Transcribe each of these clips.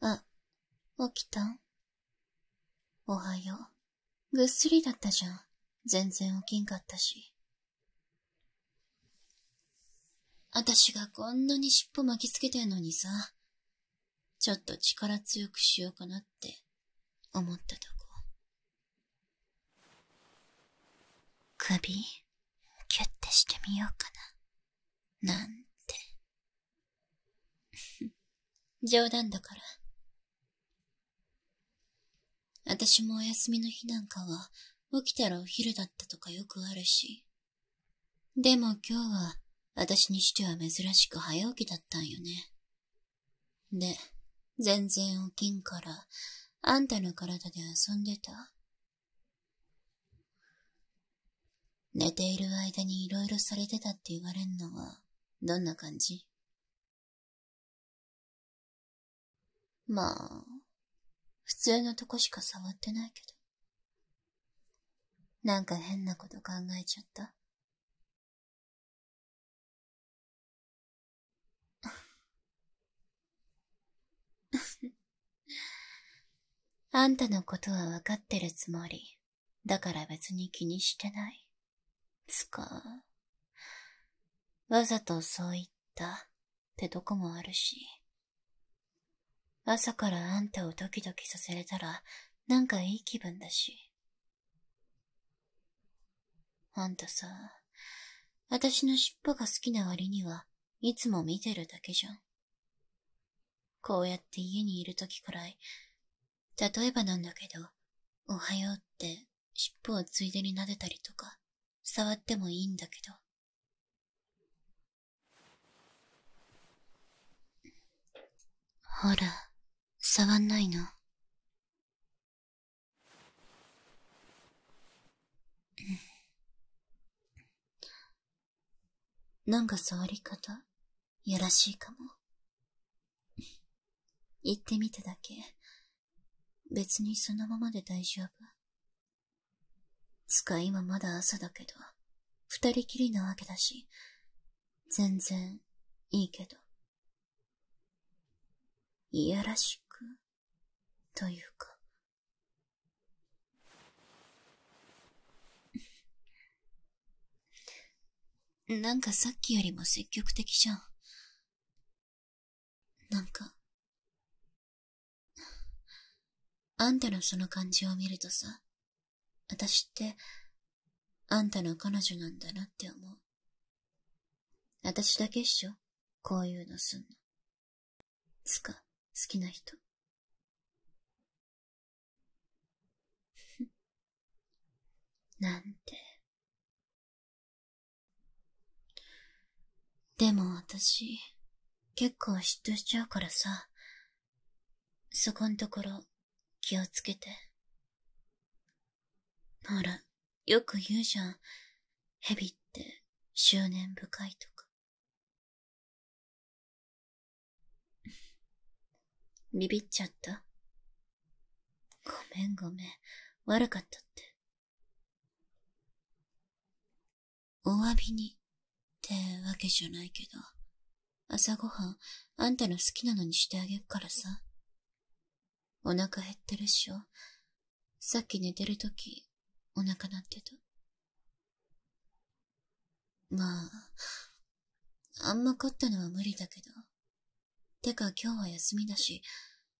あ、起きたん？おはよう。ぐっすりだったじゃん。全然起きんかったし。あたしがこんなに尻尾巻きつけてんのにさ、ちょっと力強くしようかなって思ったとこ。首、キュッてしてみようかな。なんて。冗談だから。あたしもお休みの日なんかは、起きたらお昼だったとかよくあるし。でも今日は、あたしにしては珍しく早起きだったんよね。で、全然起きんから、あんたの体で遊んでた？寝ている間にいろいろされてたって言われんのは、どんな感じ？まあ、普通のとこしか触ってないけど。なんか変なこと考えちゃった？あんたのことはわかってるつもり。だから別に気にしてない。つか、わざとそう言ったってとこもあるし。朝からあんたをドキドキさせれたら、なんかいい気分だし。あんたさ、あたしの尻尾が好きな割にはいつも見てるだけじゃん。こうやって家にいるときくらい、例えばなんだけど、おはようって尻尾をついでに撫でたりとか、触ってもいいんだけど。ほら、触んないの。なんか触り方、やらしいかも。言ってみただけ。別にそのままで大丈夫。つか今まだ朝だけど、二人きりなわけだし、全然いいけど。いやらしく、というか。なんかさっきよりも積極的じゃん。なんか、あんたのその感じを見るとさ、あたしって、あんたの彼女なんだなって思う。あたしだけっしょ？こういうのすんの。つか、好きな人。なんて。でも私、結構嫉妬しちゃうからさ、そこんところ気をつけて。ほら、よく言うじゃん。蛇って執念深いとか。ビビっちゃった？ごめんごめん、悪かったって。お詫びに。ってわけじゃないけど、朝ごはん、あんたの好きなのにしてあげるからさ。お腹減ってるっしょ。さっき寝てるとき、お腹鳴ってた。まあ、あんま凝ったのは無理だけど。てか今日は休みだし、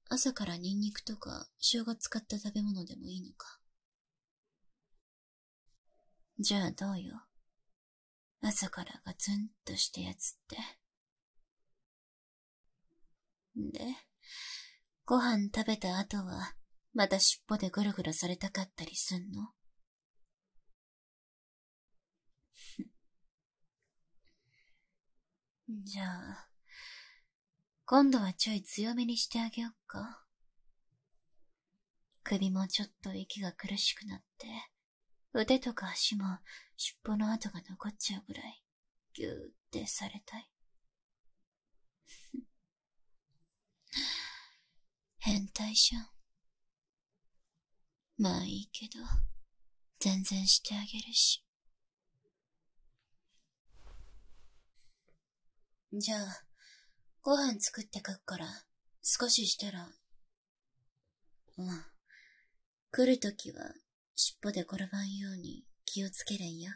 朝からニンニクとか生姜使った食べ物でもいいのか。じゃあどうよ。朝からガツンとしたやつって。で、ご飯食べた後は、また尻尾でぐるぐるされたかったりすんの？じゃあ、今度はちょい強めにしてあげよっか。首もちょっと息が苦しくなって。腕とか足も尻尾の跡が残っちゃうぐらい、ぎゅーってされたい。変態じゃん。まあいいけど、全然してあげるし。じゃあ、ご飯作ってくっから、少ししたら。うん。来るときは、尻尾で転ばんように気をつけれんや。